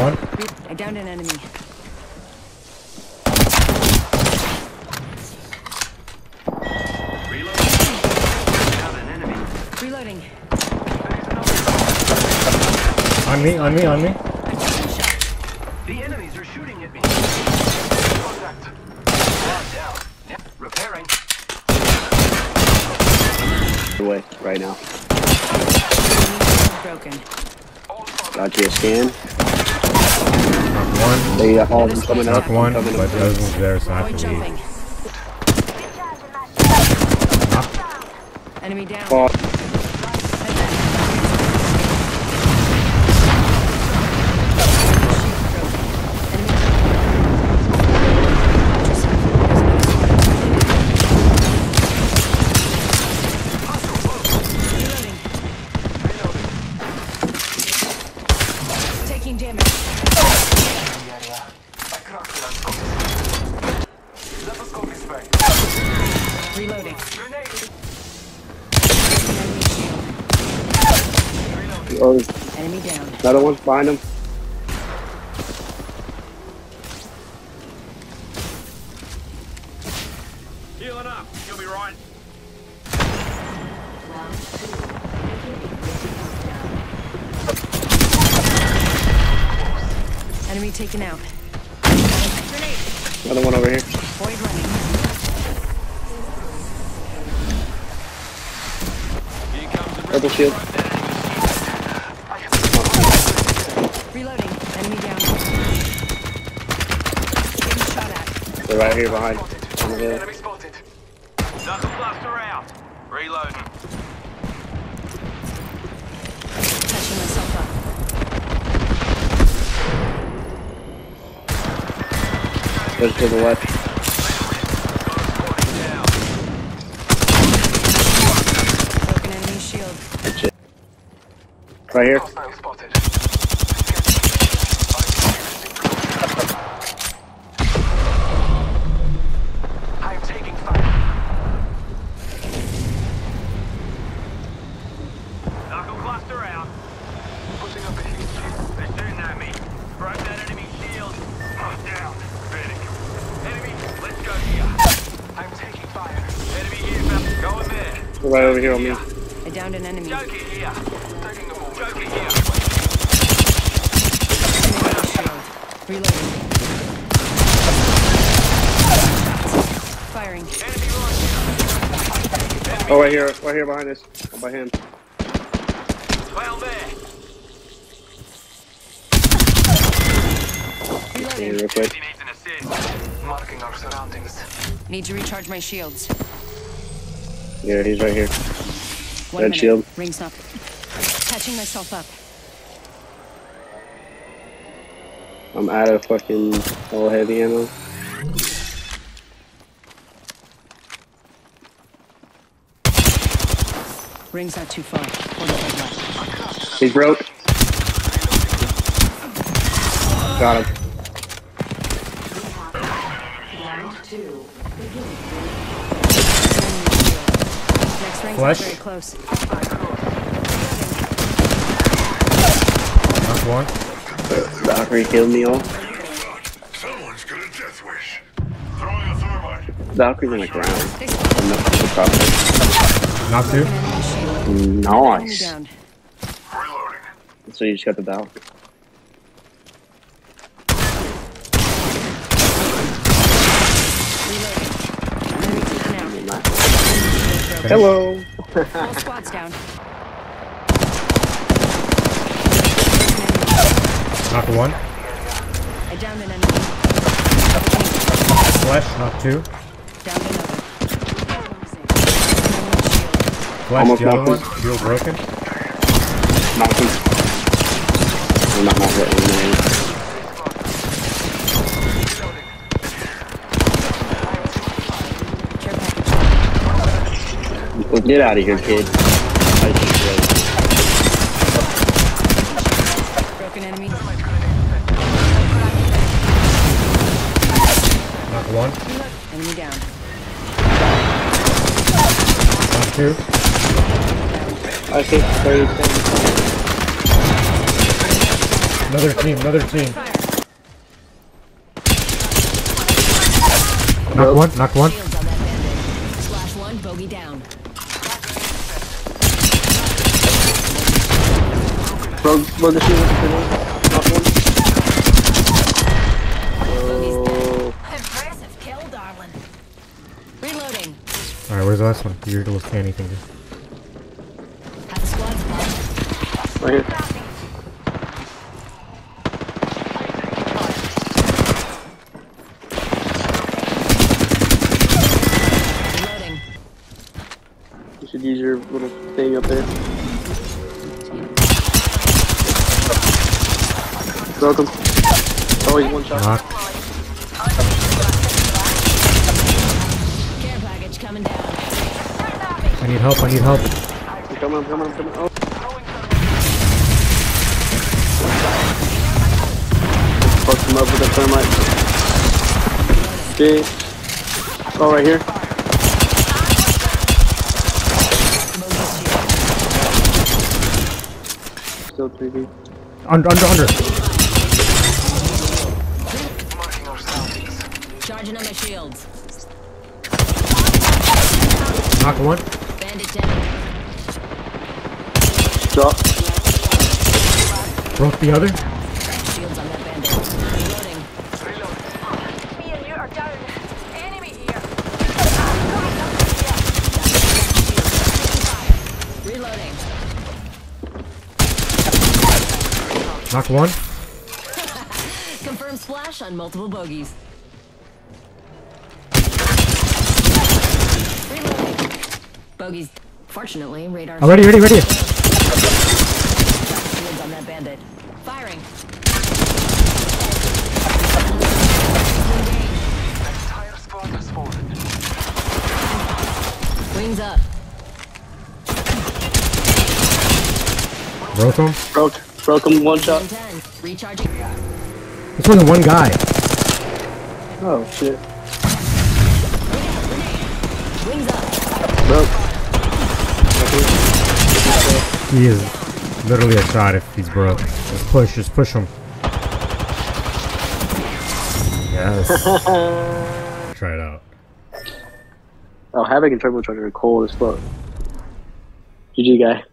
one. I downed an enemy. Reloading. On me. The enemies are shooting at me. Contact. Down. Repairing. Away right now. Broken. Got you a scan. One. They got all of them coming up. One, coming but up. Those ones there, so I can leave. Enemy down. Taking damage. Reloading. Enemy down. Another one behind him. Healing up. You'll be right. Enemy taken out. Grenade. Another one over here. Void running. Purple shield. Reloading. Enemy down. Getting shot at. They're right here behind. On the hill. Enemy spotted. Knuckle blaster out. Reloading. Catching myself up. Goes to the left. Broken enemy shield. That's it. Right here. Right over here on me. I downed an enemy. Joking here. Reloading. Firing. Oh, right here behind us. I'm by him. Well there. Reloading. He needs an assist. Marking our surroundings. Need to recharge my shields. Yeah, he's right here. Red shield. Ring's not. Catching myself up. I'm out of fucking all heavy ammo. Ring's not too far. He's broke. Got him. Flesh. Very close. That's one. Valkyrie killed me all. Someone's got a death wish. Throwing a thermite. Valkyrie's on the ground. Not two. Nice. Reloading. So you just got the Valkyrie. Hello. All squads down. Knock one. I downed an enemy. Flesh, knock two. Downed another. Flesh, almost the other one. Shield broken. Knock two. I'm not getting any. Well, get out of here, kid. Broken enemy. Knock one. Enemy down. Knock two. I think 30 seconds. Another team, another team. Knock one, knock one. Slash one, bogey down. Bogey shield, knock one. Oh. Impressive kill, darling. Reloading. Alright, where's the last one? You're gonna look anything. Right here. Should use your little thing up there. Welcome. Oh, he's one shot. Knock. Care package coming down. I need help. I need help. Come on, come on, come on. Oh. Fuck him up with the thermite. Okay. Oh, right here. Under, under. Charging on my shields. Knock one. Bandit down. Drop. Broke the other. Shields on that bandit. Reloading. Reload. Me and you are down. Enemy here. Reloading. Knock one. Confirm splash on multiple bogeys. Reloading. Bogeys. Fortunately, radar. Oh, ready, ready, ready. On that bandit. Firing. Entire squad has fallen. Wings up. Broke him. Broke. Broke him, one shot. This wasn't one guy. Oh shit. Wings up. Broke. He is literally a shot if he's broke. Just push him. Yes. Try it out. Oh, Havoc and Turbocharger are cold as fuck. GG guy.